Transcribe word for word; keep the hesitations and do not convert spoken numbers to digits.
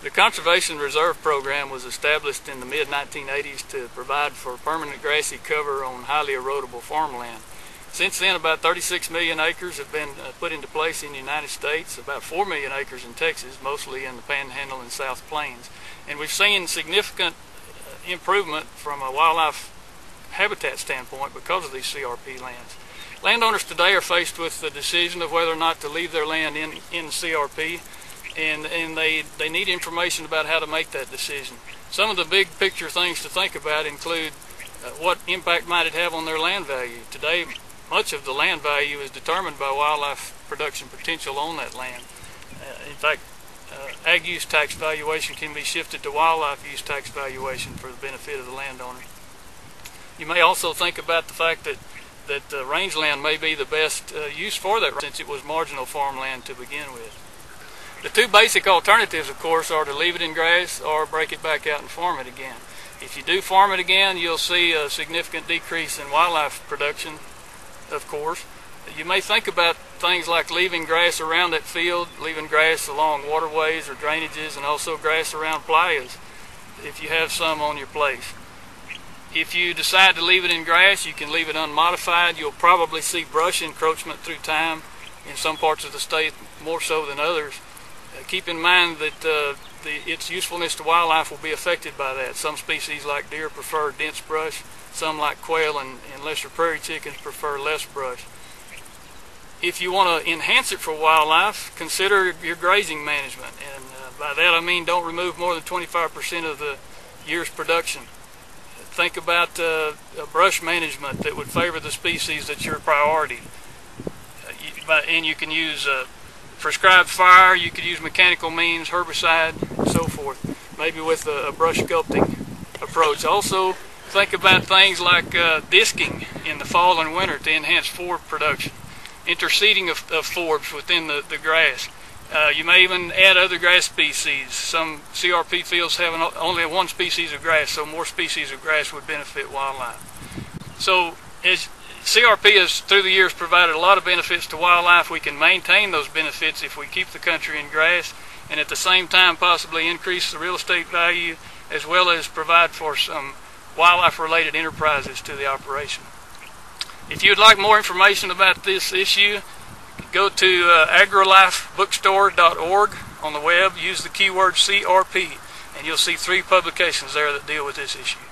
The Conservation Reserve Program was established in the mid nineteen eighties to provide for permanent grassy cover on highly erodible farmland. Since then, about thirty-six million acres have been uh, put into place in the United States, about four million acres in Texas, mostly in the Panhandle and South Plains. And we've seen significant uh, improvement from a wildlife habitat standpoint because of these C R P lands. Landowners today are faced with the decision of whether or not to leave their land in, in C R P. And, and they, they need information about how to make that decision. Some of the big picture things to think about include uh, what impact might it have on their land value. Today, much of the land value is determined by wildlife production potential on that land. Uh, in fact, uh, ag use tax valuation can be shifted to wildlife use tax valuation for the benefit of the landowner. You may also think about the fact that, that uh, rangeland may be the best uh, use for that, since it was marginal farmland to begin with. The two basic alternatives, of course, are to leave it in grass or break it back out and farm it again. If you do farm it again, you'll see a significant decrease in wildlife production, of course. You may think about things like leaving grass around that field, leaving grass along waterways or drainages, and also grass around playas if you have some on your place. If you decide to leave it in grass, you can leave it unmodified. You'll probably see brush encroachment through time in some parts of the state, more so than others. Keep in mind that uh, the, its usefulness to wildlife will be affected by that. Some species like deer prefer dense brush, some like quail and, and lesser prairie chickens prefer less brush. If you want to enhance it for wildlife, consider your grazing management, and uh, by that I mean don't remove more than twenty-five percent of the year's production. Think about uh, brush management that would favor the species that's your priority, uh, you, by, and you can use uh, prescribed fire, you could use mechanical means, herbicide, and so forth, maybe with a, a brush sculpting approach. Also, think about things like uh, disking in the fall and winter to enhance forage production, interseeding of, of forbs within the, the grass. Uh, you may even add other grass species. Some C R P fields have an, only one species of grass, so more species of grass would benefit wildlife. So, as C R P has, through the years, provided a lot of benefits to wildlife. We can maintain those benefits if we keep the country in grass, and at the same time possibly increase the real estate value, as well as provide for some wildlife-related enterprises to the operation. If you'd like more information about this issue, go to uh, agri life bookstore dot org on the web. Use the keyword C R P, and you'll see three publications there that deal with this issue.